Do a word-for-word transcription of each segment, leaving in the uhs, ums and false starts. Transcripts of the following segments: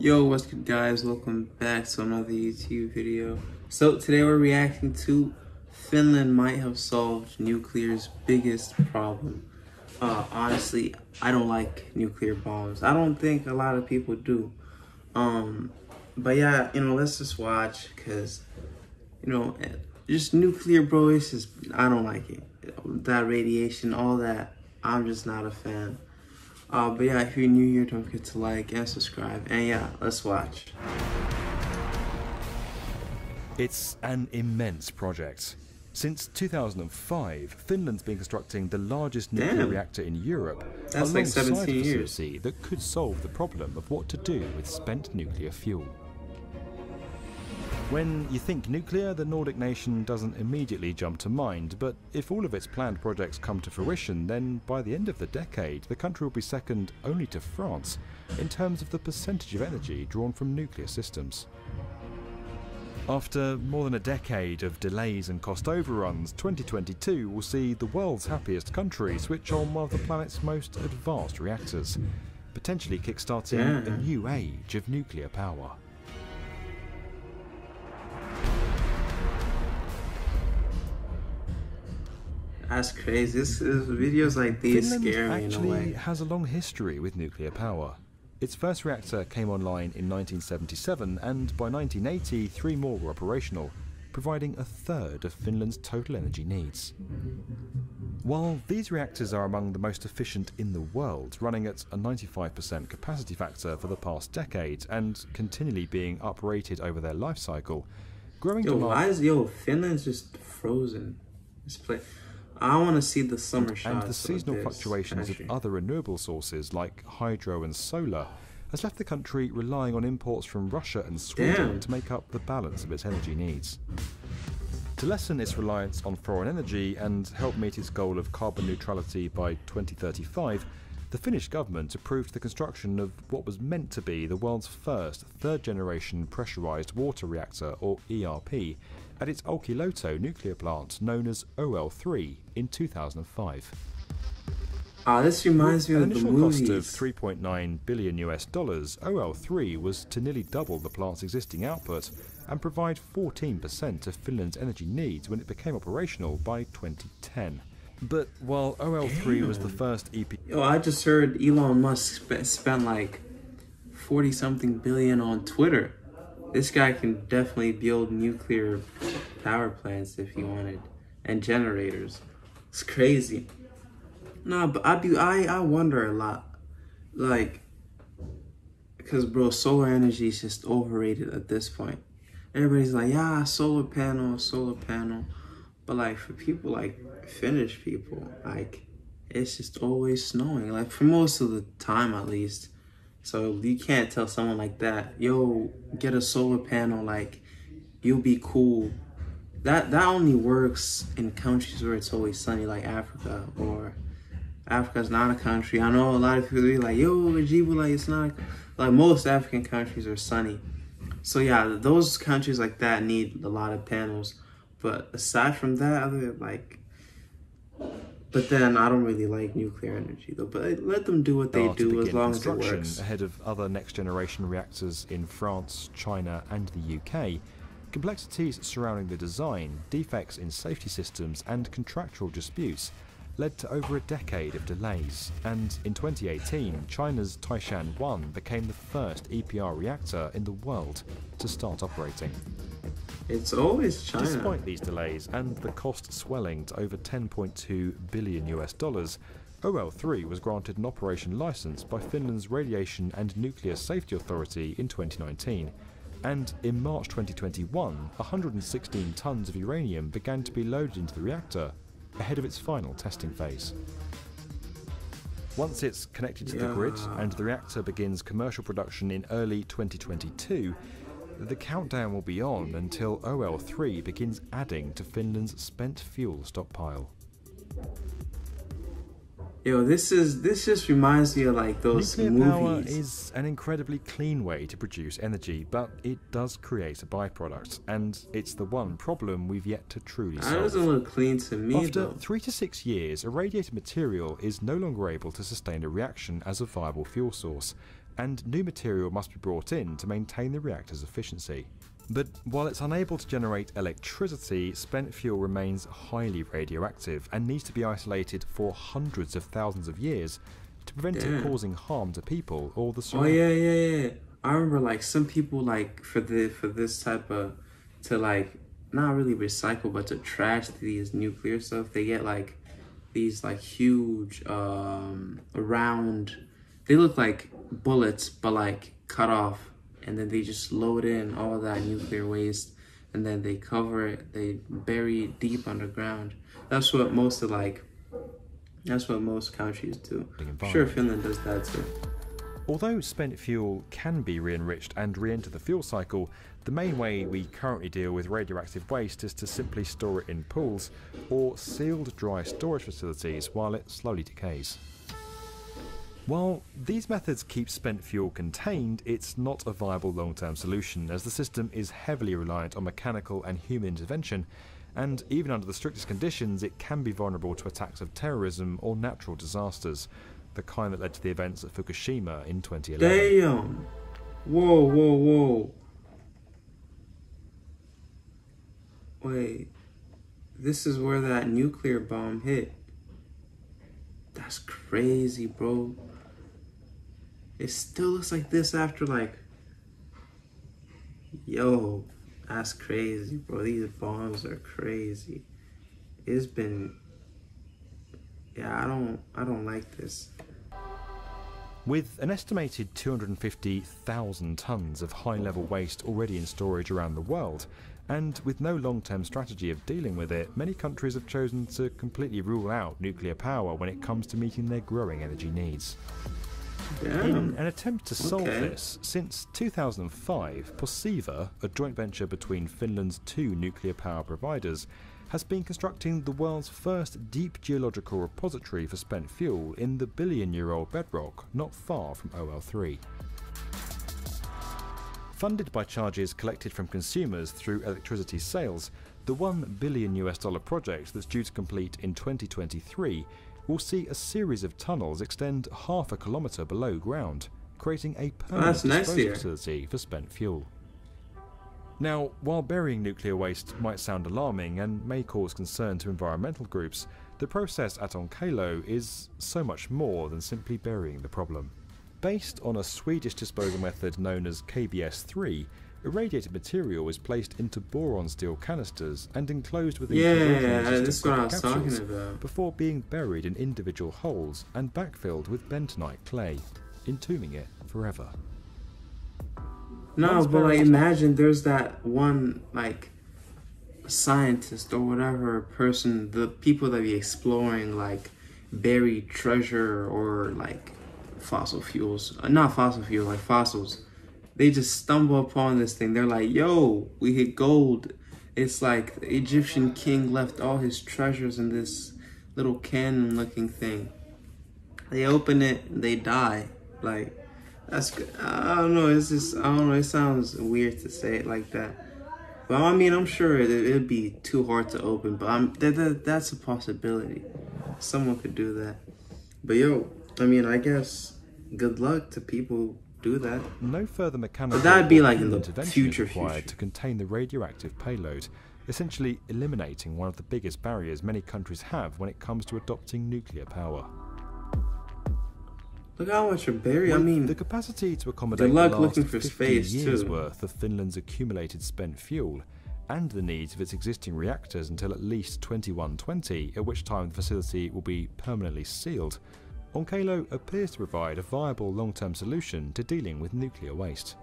Yo, what's good guys, welcome back to another YouTube video. So today we're reacting to Finland might have solved nuclear's biggest problem. Uh, honestly, I don't like nuclear bombs. I don't think a lot of people do. Um, but yeah, you know, let's just watch because, you know, just nuclear bro, it's just, I don't like it. That radiation, all that, I'm just not a fan. Uh, but yeah, if you're new here, don't forget to like and subscribe. And yeah, let's watch. It's an immense project. Since two thousand five, Finland's been constructing the largest nuclear Damn. reactor in Europe. That's like seventeen years. That could solve the problem of what to do with spent nuclear fuel. When you think nuclear, the Nordic nation doesn't immediately jump to mind, but if all of its planned projects come to fruition, then by the end of the decade, the country will be second only to France in terms of the percentage of energy drawn from nuclear systems. After more than a decade of delays and cost overruns, twenty twenty-two will see the world's happiest country switch on one of the planet's most advanced reactors, potentially kickstarting yeah. a new age of nuclear power. That's crazy. This, this videos like these Finland scare me in a way. Finland actually has a long history with nuclear power. Its first reactor came online in nineteen seventy-seven, and by nineteen eighty, three more were operational, providing a third of Finland's total energy needs. While these reactors are among the most efficient in the world, running at a ninety-five percent capacity factor for the past decade and continually being uprated over their life cycle, growing yo, why is yo Finland's just frozen? This place. I want to see the summer shots. And the seasonal fluctuations of other renewable sources like hydro and solar has left the country relying on imports from Russia and Sweden Damn. to make up the balance of its energy needs. To lessen its reliance on foreign energy and help meet its goal of carbon neutrality by twenty thirty-five, the Finnish government approved the construction of what was meant to be the world's first third-generation pressurized water reactor, or E R P, at its Olkiluoto nuclear plant, known as O L three, in two thousand five. Ah, this reminds me of the movies. With an initial cost of three point nine billion US dollars, O L three was to nearly double the plant's existing output and provide fourteen percent of Finland's energy needs when it became operational by twenty ten. But while O L three Damn. was the first E P... Yo, I just heard Elon Musk sp spent like forty something billion on Twitter. This guy can definitely build nuclear power plants if he wanted, and generators. It's crazy. Nah, but I do. I I wonder a lot, like, because bro, solar energy is just overrated at this point. Everybody's like, yeah, solar panel, solar panel, but like for people like Finnish people, like it's just always snowing, like for most of the time at least. So you can't tell someone like that, yo, get a solar panel, like, you'll be cool. That that only works in countries where it's always sunny, like Africa, or Africa's not a country. I know a lot of people be like, yo, Djibouti, like, it's not, like, most African countries are sunny. So yeah, those countries like that need a lot of panels. But aside from that, other like, but then I don't really like nuclear energy though, but let them do what they do as long as it works. Ahead of other next generation reactors in France, China and the U K, complexities surrounding the design, defects in safety systems and contractual disputes led to over a decade of delays, and in twenty eighteen China's Taishan one became the first E P R reactor in the world to start operating. It's always China. Despite these delays and the cost swelling to over ten point two billion US dollars, O L three was granted an operation license by Finland's Radiation and Nuclear Safety Authority in twenty nineteen, and in March twenty twenty-one, one hundred sixteen tons of uranium began to be loaded into the reactor ahead of its final testing phase. Once it's connected to yeah. the grid and the reactor begins commercial production in early twenty twenty-two, the countdown will be on until O L three begins adding to Finland's spent fuel stockpile. Yo, this is this just reminds me of like those movies. Nuclear power is an incredibly clean way to produce energy, but it does create a byproduct, and it's the one problem we've yet to truly solve. That doesn't look clean to me though. After three to six years, irradiated material is no longer able to sustain a reaction as a viable fuel source, and new material must be brought in to maintain the reactor's efficiency. But while it's unable to generate electricity, spent fuel remains highly radioactive and needs to be isolated for hundreds of thousands of years to prevent Damn. it causing harm to people or the soil. Oh yeah, yeah, yeah. I remember like some people like for the for this type of to like not really recycle but to trash these nuclear stuff, they get like these like huge um round, they look like bullets but like cut off. And then they just load in all that nuclear waste and then they cover it, they bury it deep underground. That's what most of like, that's what most countries do. I'm sure Finland does that too. Although spent fuel can be re-enriched and re-enter the fuel cycle, the main way we currently deal with radioactive waste is to simply store it in pools or sealed dry storage facilities while it slowly decays. While these methods keep spent fuel contained, it's not a viable long-term solution as the system is heavily reliant on mechanical and human intervention, and even under the strictest conditions it can be vulnerable to attacks of terrorism or natural disasters, the kind that led to the events at Fukushima in twenty eleven. Damn! Whoa, whoa, whoa. Wait, this is where that nuclear bomb hit. That's crazy, bro. It still looks like this after like, yo, that's crazy, bro. These bombs are crazy. It's been, yeah, I don't, I don't like this. With an estimated two hundred fifty thousand tons of high-level waste already in storage around the world, and with no long-term strategy of dealing with it, many countries have chosen to completely rule out nuclear power when it comes to meeting their growing energy needs. Damn. In an attempt to solve okay. this, since two thousand five, POSIVA, a joint venture between Finland's two nuclear power providers, has been constructing the world's first deep geological repository for spent fuel in the billion-year-old bedrock not far from O L three. Funded by charges collected from consumers through electricity sales, the one billion US dollar project that's due to complete in twenty twenty-three will see a series of tunnels extend half a kilometre below ground, creating a permanent oh, disposal facility for spent fuel. Now, while burying nuclear waste might sound alarming and may cause concern to environmental groups, the process at Onkalo is so much more than simply burying the problem. Based on a Swedish disposal method known as K B S three, irradiated material is placed into boron steel canisters and enclosed within carbon capsules before being buried in individual holes and backfilled with bentonite clay, entombing it forever. No, but like imagine there's that one like scientist or whatever person, the people that be exploring like buried treasure or like fossil fuels, uh, not fossil fuels, like fossils. They just stumble upon this thing. They're like, yo, we hit gold. It's like the Egyptian king left all his treasures in this little cannon looking thing. They open it, they die. Like, that's good. I don't know. It's just, I don't know. It sounds weird to say it like that. But I mean, I'm sure it, it'd be too hard to open, but I'm, that, that, that's a possibility. Someone could do that. But yo, I mean, I guess good luck to people who do that. No further mechanical but that'd be like in the future required future. to contain the radioactive payload, essentially eliminating one of the biggest barriers many countries have when it comes to adopting nuclear power. Look how much you're buried. I mean, the capacity to accommodate the last fifty years worth of Finland's accumulated spent fuel and the needs of its existing reactors until at least twenty one twenty, at which time the facility will be permanently sealed, Onkalo appears to provide a viable long-term solution to dealing with nuclear waste.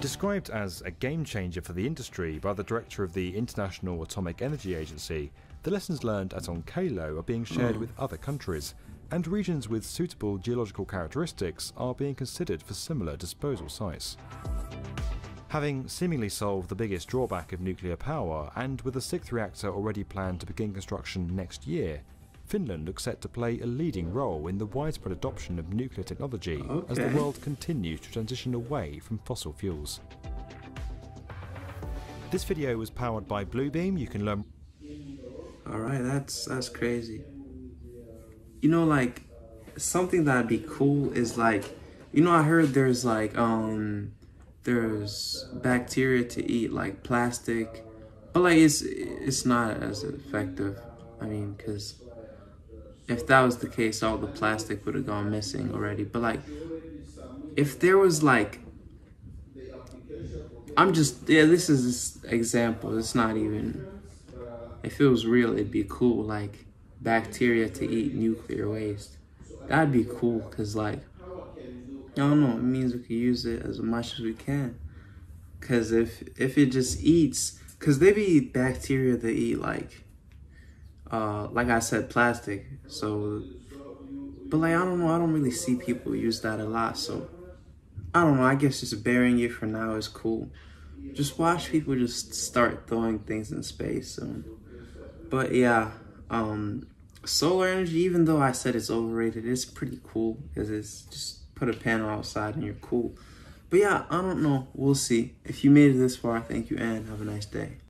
Described as a game-changer for the industry by the director of the International Atomic Energy Agency, the lessons learned at Onkalo are being shared with other countries, and regions with suitable geological characteristics are being considered for similar disposal sites. Having seemingly solved the biggest drawback of nuclear power, and with a sixth reactor already planned to begin construction next year, Finland looks set to play a leading role in the widespread adoption of nuclear technology okay. as the world continues to transition away from fossil fuels. This video was powered by Bluebeam. You can learn... Alright, that's, that's crazy. You know, like, something that'd be cool is like You know, I heard there's like um there's bacteria to eat like plastic, but like it's it's not as effective. I mean, because if that was the case, all the plastic would have gone missing already. But like, if there was like, I'm just, yeah, this is an example. It's not even, if it was real, it'd be cool. Like bacteria to eat nuclear waste. That'd be cool, because like, I don't know, it means we can use it as much as we can. Because if, if it just eats, because they be bacteria that eat like, Uh, like I said, plastic. So, but like, I don't know, I don't really see people use that a lot. So, I don't know, I guess just burying it for now is cool. Just watch people just start throwing things in space soon. But yeah, um, solar energy, even though I said it's overrated, it's pretty cool, because it's just put a panel outside and you're cool. But yeah, I don't know, we'll see. If you made it this far, thank you and have a nice day.